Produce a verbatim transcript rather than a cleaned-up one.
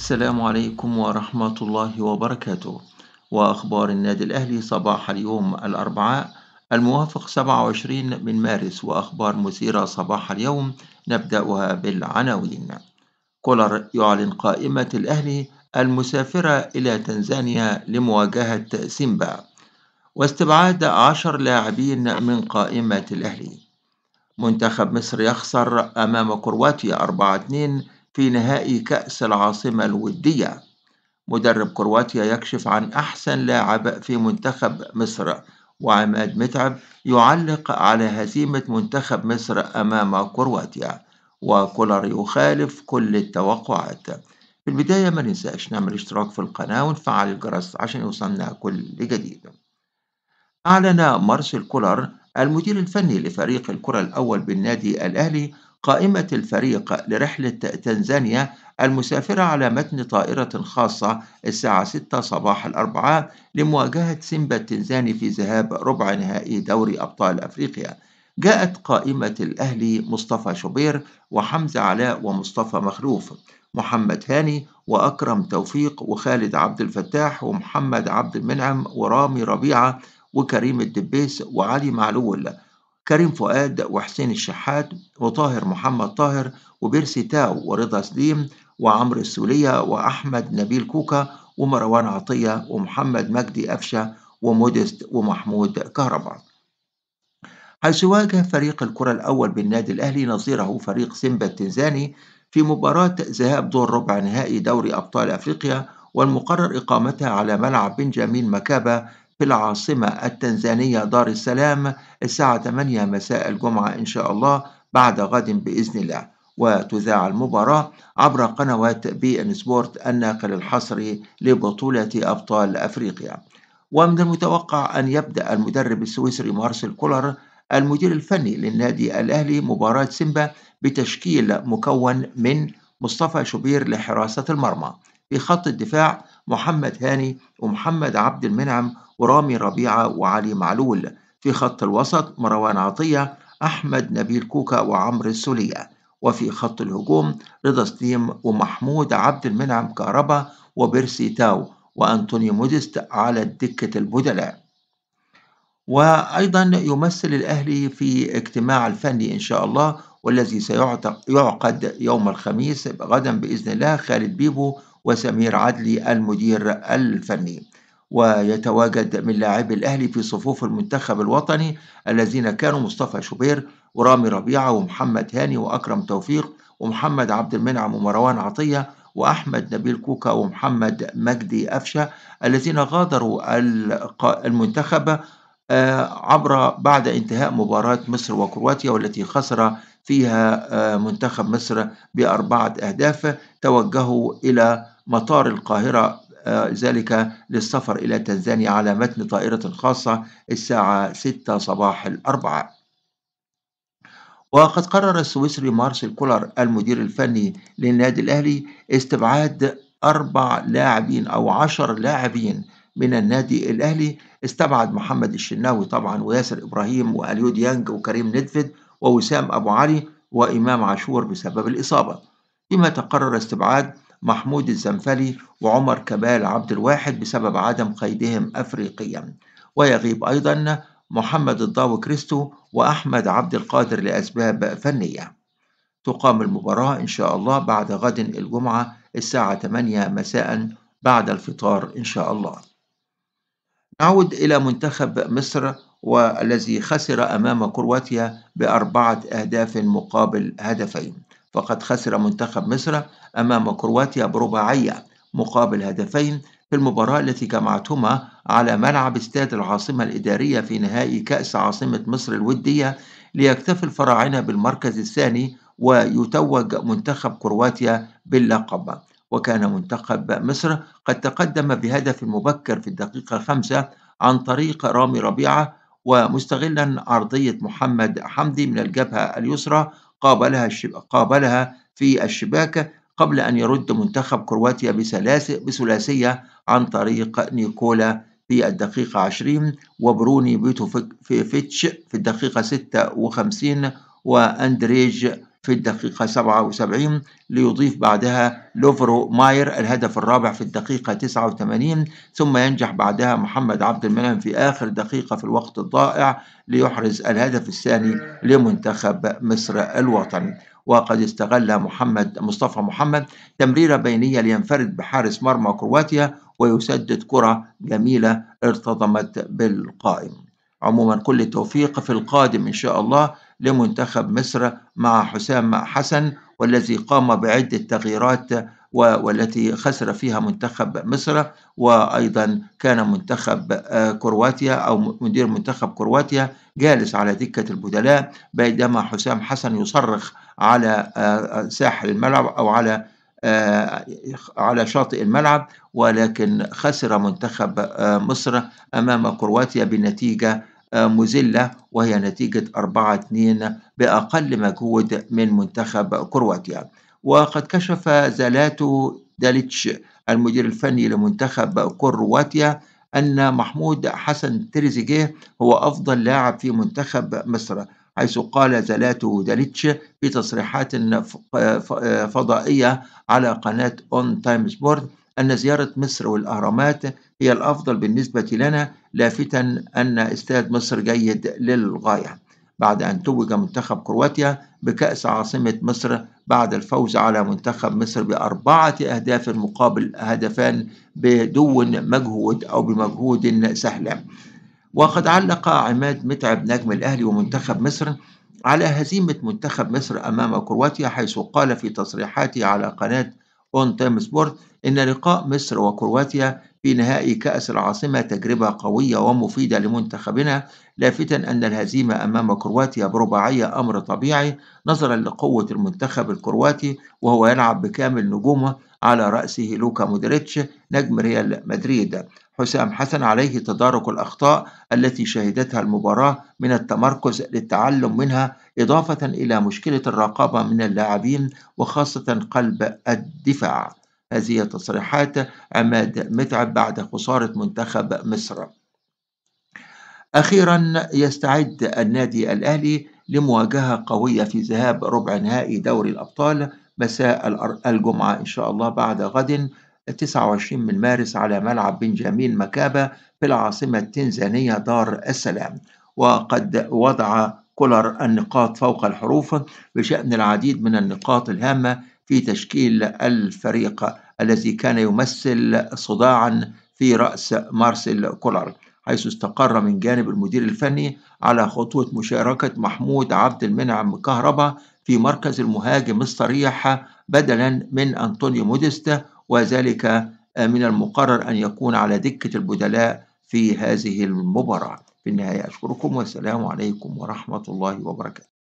السلام عليكم ورحمة الله وبركاته. وأخبار النادي الأهلي صباح اليوم الأربعاء الموافق سبعة وعشرين من مارس، وأخبار مثيرة صباح اليوم نبدأها بالعناوين. كولر يعلن قائمة الأهلي المسافرة إلى تنزانيا لمواجهة سيمبا، واستبعاد عشر لاعبين من قائمة الأهلي. منتخب مصر يخسر أمام كرواتيا أربعة اثنين في نهائي كأس العاصمة الودية. مدرب كرواتيا يكشف عن أحسن لاعب في منتخب مصر، وعماد متعب يعلق على هزيمة منتخب مصر أمام كرواتيا، وكولر يخالف كل التوقعات. في البداية ما ننساش نعمل اشتراك في القناة ونفعل الجرس عشان يوصلنا كل جديد. أعلن مارسيل كولر المدير الفني لفريق الكرة الأول بالنادي الأهلي قائمة الفريق لرحلة تنزانيا المسافرة على متن طائرة خاصة الساعة ستة صباح الأربعاء لمواجهة سيمبا التنزاني في ذهاب ربع نهائي دوري أبطال أفريقيا. جاءت قائمة الأهلي مصطفى شوبير وحمزة علاء ومصطفى مخلوف، محمد هاني وأكرم توفيق وخالد عبد الفتاح ومحمد عبد المنعم ورامي ربيعة وكريم الدبيس وعلي معلول، كريم فؤاد وحسين الشحات وطاهر محمد طاهر وبيرسي تاو ورضا سليم وعمرو السولية وأحمد نبيل كوكا ومروان عطية ومحمد مجدي أفشة ومودست ومحمود كهربا. حيث واجه فريق الكرة الأول بالنادي الأهلي نظيره فريق سيمبا التنزاني في مباراة ذهاب دور ربع نهائي دوري أبطال أفريقيا، والمقرر إقامتها على ملعب بنجامين مكابا في العاصمة التنزانية دار السلام الساعة ثمانية مساء الجمعة إن شاء الله، بعد غد بإذن الله. وتذاع المباراة عبر قنوات بين سبورت الناقل الحصري لبطولة أبطال أفريقيا. ومن المتوقع أن يبدأ المدرب السويسري مارسيل كولر المدير الفني للنادي الأهلي مباراة سيمبا بتشكيل مكون من مصطفى شوبير لحراسة المرمى، في خط الدفاع محمد هاني ومحمد عبد المنعم ورامي ربيعة وعلي معلول، في خط الوسط مروان عطية، أحمد نبيل كوكا وعمرو السولية، وفي خط الهجوم رضا سليم ومحمود عبد المنعم كهربا وبيرسي تاو وأنطونيو مودست على دكة البدلاء. وأيضا يمثل الأهلي في اجتماع الفني إن شاء الله، والذي سيعقد يوم الخميس غدا بإذن الله خالد بيبو وسمير عدلي المدير الفني. ويتواجد من لاعبي الأهلي في صفوف المنتخب الوطني الذين كانوا مصطفى شوبير ورامي ربيعة ومحمد هاني وأكرم توفيق ومحمد عبد المنعم ومروان عطية وأحمد نبيل كوكا ومحمد مجدي أفشة، الذين غادروا المنتخب عبر بعد انتهاء مباراة مصر وكرواتيا، والتي خسر فيها منتخب مصر بأربعة أهداف. توجهوا إلى مطار القاهرة ذلك للسفر إلى تنزانيا على متن طائرة خاصة الساعة ستة صباح الأربعاء. وقد قرر السويسري مارسيل كولر المدير الفني للنادي الأهلي استبعاد أربع لاعبين أو عشر لاعبين من النادي الأهلي. استبعد محمد الشناوي طبعا وياسر إبراهيم وأليو ديانج وكريم ندفد ووسام أبو علي وإمام عاشور بسبب الإصابة، فيما تقرر استبعاد محمود الزنفلي وعمر كمال عبد الواحد بسبب عدم قيدهم أفريقيا. ويغيب أيضا محمد الضاو كريستو وأحمد عبد القادر لأسباب فنية. تقام المباراة إن شاء الله بعد غد الجمعة الساعة ثمانية مساء بعد الفطار إن شاء الله. نعود إلى منتخب مصر، والذي خسر أمام كرواتيا بأربعة أهداف مقابل هدفين. فقد خسر منتخب مصر أمام كرواتيا برباعية مقابل هدفين في المباراة التي جمعتهما على ملعب استاد العاصمة الإدارية في نهائي كأس عاصمة مصر الودية، ليكتفي الفراعنة بالمركز الثاني ويتوج منتخب كرواتيا باللقب. وكان منتخب مصر قد تقدم بهدف مبكر في الدقيقة خمسة عن طريق رامي ربيعة، ومستغلا عرضية محمد حمدي من الجبهة اليسرى قابلها قابلها في الشباك، قبل أن يرد منتخب كرواتيا بثلاثية عن طريق نيكولا في الدقيقة عشرين وبروني بيتوفيتش في الدقيقة ستة وخمسين وأندريج في في الدقيقة سبعة وسبعين، ليضيف بعدها لوفرو ماير الهدف الرابع في الدقيقة تسعة وثمانين، ثم ينجح بعدها محمد عبد المنعم في آخر دقيقة في الوقت الضائع ليحرز الهدف الثاني لمنتخب مصر الوطني. وقد استغل محمد مصطفى محمد تمريرة بينية لينفرد بحارس مرمى كرواتيا ويسدد كرة جميلة ارتطمت بالقائم. عموما كل التوفيق في القادم إن شاء الله لمنتخب مصر مع حسام حسن، والذي قام بعدة تغييرات والتي خسر فيها منتخب مصر، وأيضا كان منتخب كرواتيا أو مدير منتخب كرواتيا جالس على دكة البدلاء، بينما حسام حسن يصرخ على ساحل الملعب أو على على شاطئ الملعب، ولكن خسر منتخب مصر أمام كرواتيا بنتيجة مذلة، وهي نتيجة أربعة اثنين بأقل مجهود من منتخب كرواتيا. وقد كشف زلاتو داليتش المدير الفني لمنتخب كرواتيا أن محمود حسن تريزيجيه هو أفضل لاعب في منتخب مصر، حيث قال زلاتو داليتش في تصريحات فضائية على قناة On Time Sports أن زيارة مصر والأهرامات هي الأفضل بالنسبة لنا، لافتا أن استاد مصر جيد للغاية. بعد أن توج منتخب كرواتيا بكأس عاصمة مصر بعد الفوز على منتخب مصر بأربعة أهداف مقابل هدفان بدون مجهود أو بمجهود سهل. وقد علق عماد متعب نجم الأهلي ومنتخب مصر على هزيمة منتخب مصر أمام كرواتيا، حيث قال في تصريحاته على قناة On Time Sports إن لقاء مصر وكرواتيا في نهائي كأس العاصمة تجربة قوية ومفيدة لمنتخبنا، لافتا أن الهزيمة أمام كرواتيا برباعية أمر طبيعي نظرا لقوة المنتخب الكرواتي، وهو يلعب بكامل نجومه على رأسه لوكا مودريتش نجم ريال مدريد. حسام حسن عليه تدارك الأخطاء التي شهدتها المباراة من التمركز للتعلم منها، إضافة إلى مشكلة الرقابة من اللاعبين وخاصة قلب الدفاع. هذه تصريحات عماد متعب بعد خسارة منتخب مصر. أخيرا يستعد النادي الأهلي لمواجهة قوية في ذهاب ربع نهائي دوري الأبطال مساء الجمعة إن شاء الله بعد غد تسعة وعشرين من مارس على ملعب بنجامين مكابا في العاصمة التنزانية دار السلام. وقد وضع كولر النقاط فوق الحروف بشأن العديد من النقاط الهامة في تشكيل الفريق الذي كان يمثل صداعا في رأس مارسيل كولر، حيث استقر من جانب المدير الفني على خطوة مشاركة محمود عبد المنعم كهربا في مركز المهاجم الصريح بدلا من أنطونيو موديست، وذلك من المقرر أن يكون على دكة البدلاء في هذه المباراة. في النهاية أشكركم والسلام عليكم ورحمة الله وبركاته.